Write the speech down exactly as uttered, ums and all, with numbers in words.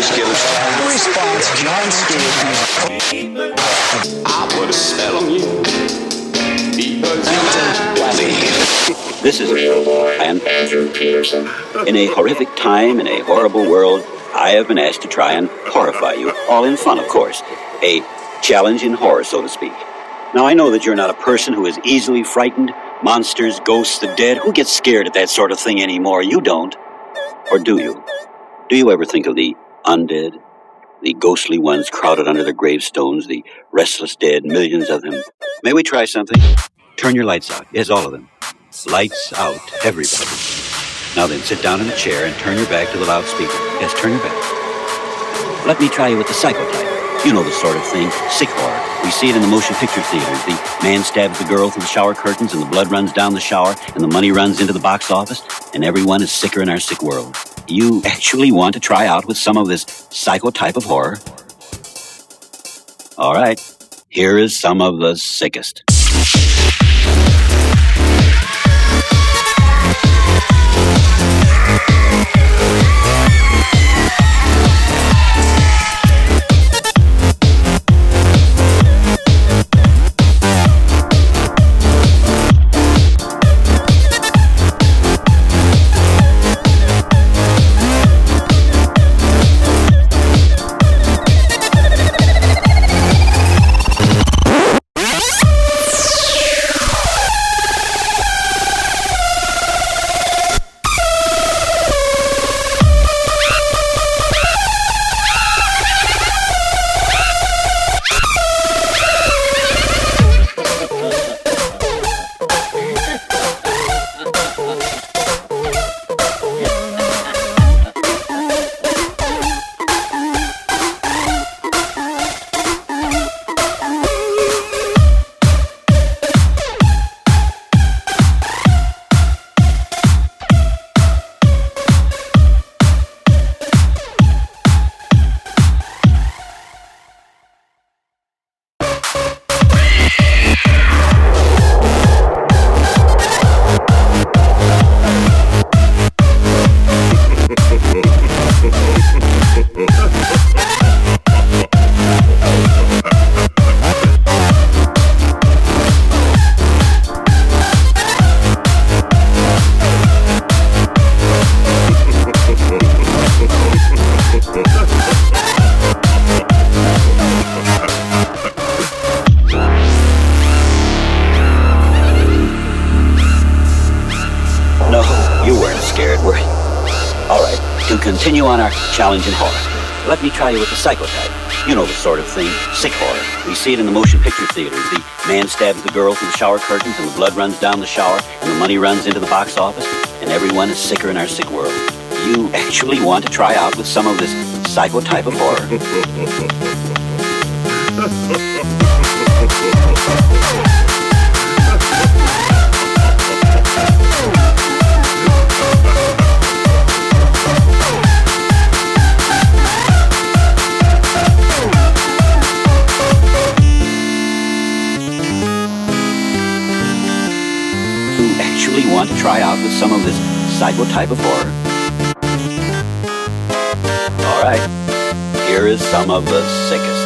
Bruce Gillis. Response, John Stewart. I put a spell on you. This is Realboy and Andrew Peterson. In a horrific time, in a horrible world, I have been asked to try and horrify you, all in fun, of course. A challenge in horror, so to speak. Now, I know that you're not a person who is easily frightened. Monsters, ghosts, the dead. Who gets scared at that sort of thing anymore? You don't. Or do you? Do you ever think of the undead? The ghostly ones crowded under their gravestones, the restless dead, millions of them. May we try something? Turn your lights out. Yes, all of them. Lights out, everybody. Now then, sit down in a chair and turn your back to the loudspeaker. Yes, turn your back. Let me try you with the psychotype. You know the sort of thing, sick horror. We see it in the motion picture theaters. The man stabs the girl through the shower curtains and the blood runs down the shower and the money runs into the box office and everyone is sicker in our sick world. You actually want to try out with some of this psycho type of horror? All right, here is some of the sickest. Continue on our challenge in horror. Let me try you with the psychotype. You know the sort of thing, sick horror. We see it in the motion picture theaters. The man stabs the girl through the shower curtains and the blood runs down the shower and the money runs into the box office and everyone is sicker in our sick world. You actually want to try out with some of this psychotype of horror. Actually want to try out with some of this psycho type of horror. All right, here is some of the sickest.